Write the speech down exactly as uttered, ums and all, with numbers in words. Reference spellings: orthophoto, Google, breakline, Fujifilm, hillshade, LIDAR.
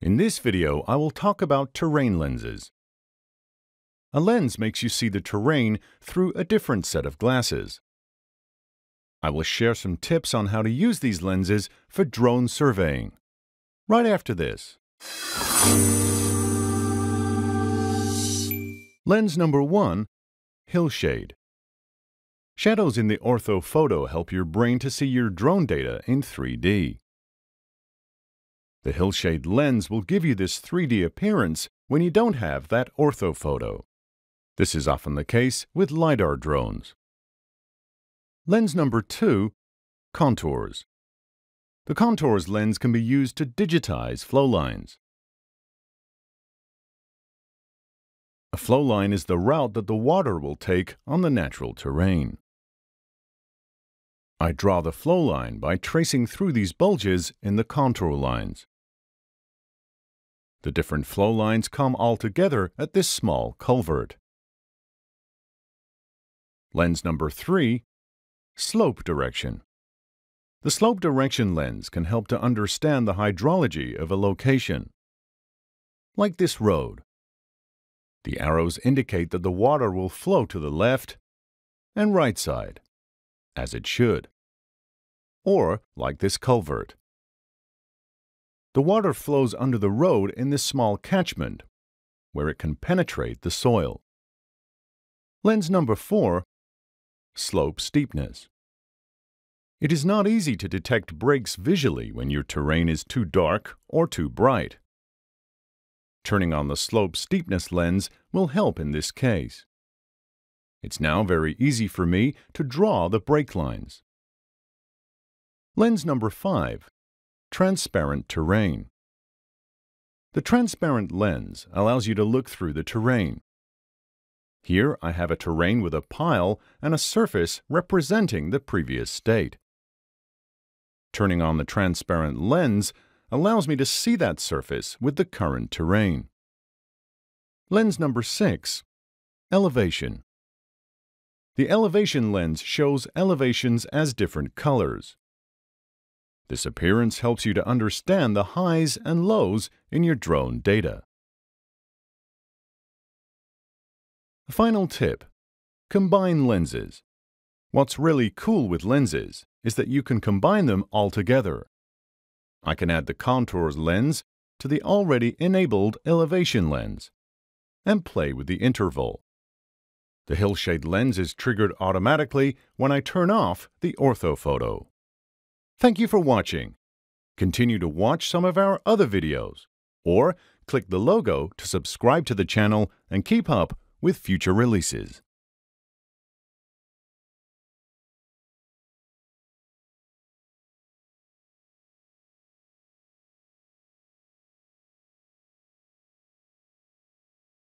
In this video, I will talk about terrain lenses. A lens makes you see the terrain through a different set of glasses. I will share some tips on how to use these lenses for drone surveying, right after this. Lens number one, hillshade. Shadows in the orthophoto help your brain to see your drone data in three D. The hillshade lens will give you this three D appearance when you don't have that orthophoto. This is often the case with LIDAR drones. Lens number two, contours. The contours lens can be used to digitize flow lines. A flow line is the route that the water will take on the natural terrain. I draw the flow line by tracing through these bulges in the contour lines. The different flow lines come all together at this small culvert. Lens number three, slope direction. The slope direction lens can help to understand the hydrology of a location. Like this road. The arrows indicate that the water will flow to the left and right side, as it should. Or like this culvert. The water flows under the road in this small catchment, where it can penetrate the soil. Lens number four, slope steepness. It is not easy to detect breaks visually when your terrain is too dark or too bright. Turning on the slope steepness lens will help in this case. It's now very easy for me to draw the break lines. Lens number five, transparent terrain. The transparent lens allows you to look through the terrain. Here I have a terrain with a pile and a surface representing the previous state. Turning on the transparent lens allows me to see that surface with the current terrain. Lens number six, elevation. The elevation lens shows elevations as different colors. This appearance helps you to understand the highs and lows in your drone data. Final tip, combine lenses. What's really cool with lenses is that you can combine them all together. I can add the contours lens to the already enabled elevation lens and play with the interval. The hillshade lens is triggered automatically when I turn off the orthophoto. Thank you for watching. Continue to watch some of our other videos, or click the logo to subscribe to the channel and keep up with future releases.